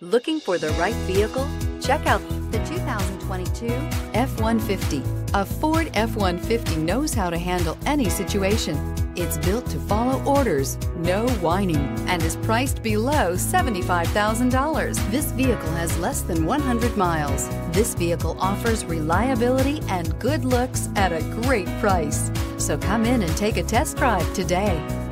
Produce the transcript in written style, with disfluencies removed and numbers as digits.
Looking for the right vehicle? Check out the 2022 F-150. A Ford F-150 knows how to handle any situation. It's built to follow orders, no whining, and is priced below $75,000. This vehicle has less than 100 miles. This vehicle offers reliability and good looks at a great price. So come in and take a test drive today.